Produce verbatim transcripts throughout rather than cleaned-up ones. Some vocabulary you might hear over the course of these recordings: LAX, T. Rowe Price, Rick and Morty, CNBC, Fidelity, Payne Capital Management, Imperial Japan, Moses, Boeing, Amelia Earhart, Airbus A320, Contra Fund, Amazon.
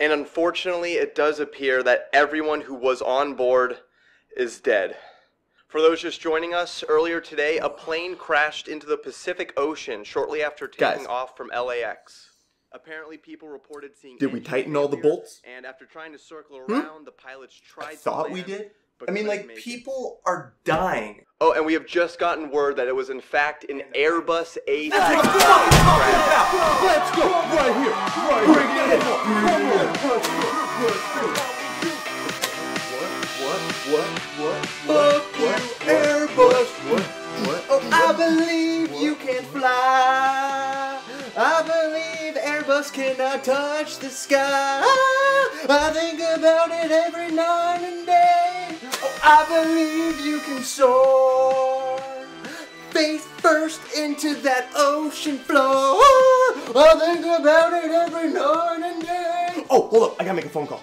and unfortunately it does appear that everyone who was on board is dead. For those just joining us, earlier today a plane crashed into the Pacific Ocean shortly after taking Guys. off from L A X. Apparently people reported seeing Did we tighten all the bolts? And after trying to circle around, hmm? the pilots tried I thought to land, we did? I mean, like, people it. are dying. Oh, and we have just gotten word that it was in fact an Airbus A three twenty. Let's go! Right here! Right Bring here! It what? What? What? What? What? Airbus! What? What? Oh, I believe what? you can fly! I believe Airbus cannot touch the sky! I think about it every night and day! I believe you can soar, face first into that ocean floor. I think about it every night and day. Oh, hold up, I gotta make a phone call.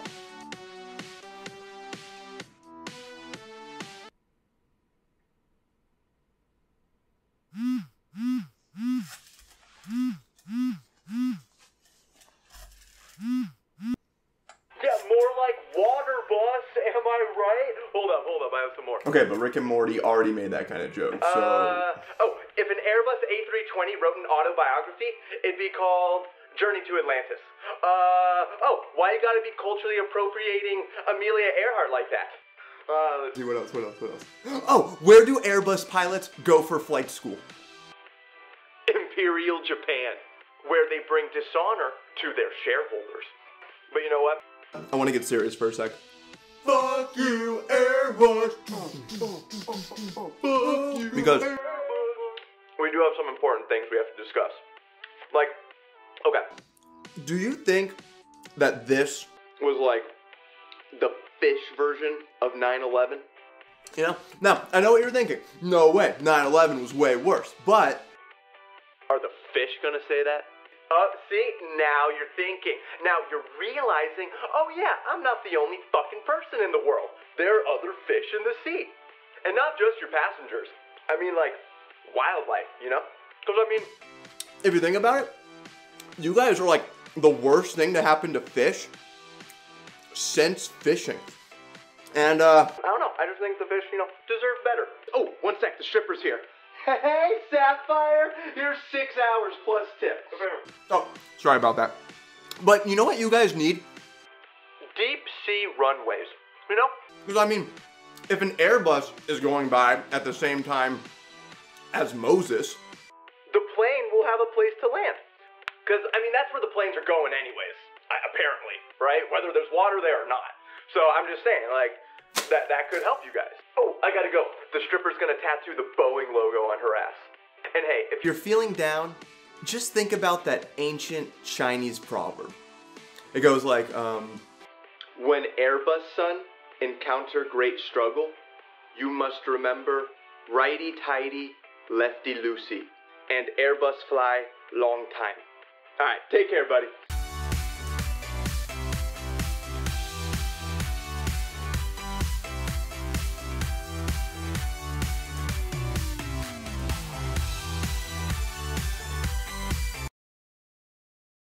Okay, but Rick and Morty already made that kind of joke, so... Uh, oh, if an Airbus A three twenty wrote an autobiography, it'd be called Journey to Atlantis. Uh, oh, why you gotta be culturally appropriating Amelia Earhart like that? Uh, let's see, what else, what else, what else? Oh, where do Airbus pilots go for flight school? Imperial Japan, where they bring dishonor to their shareholders. But you know what? I want to get serious for a sec. Fuck you, Airbus! Fuck you, because we do have some important things we have to discuss. Like, okay. Do you think that this was like the fish version of nine eleven? You know? Now, I know what you're thinking. No way, nine eleven was way worse, but are the fish gonna say that? Uh, see, now you're thinking. Now you're realizing, oh yeah, I'm not the only fucking person in the world. There are other fish in the sea. And not just your passengers. I mean, like, wildlife, you know? Because, I mean, if you think about it, you guys are like the worst thing to happen to fish since fishing. And, uh... I don't know. I just think the fish, you know, deserve better. Oh, one sec. The stripper's here. Hey, Sapphire, you're six hours plus tip. Oh, sorry about that. But you know what you guys need? Deep sea runways, you know? Because, I mean, if an Airbus is going by at the same time as Moses, the plane will have a place to land. Because, I mean, that's where the planes are going anyways, apparently, right? Whether there's water there or not. So I'm just saying, like, That, that could help you guys. Oh, I gotta go. The stripper's gonna tattoo the Boeing logo on her ass. And hey, if you're feeling down, just think about that ancient Chinese proverb. It goes like, um... when Airbus, son, encounter great struggle, you must remember righty-tighty, lefty-loosey, and Airbus fly long time. Alright, take care, buddy.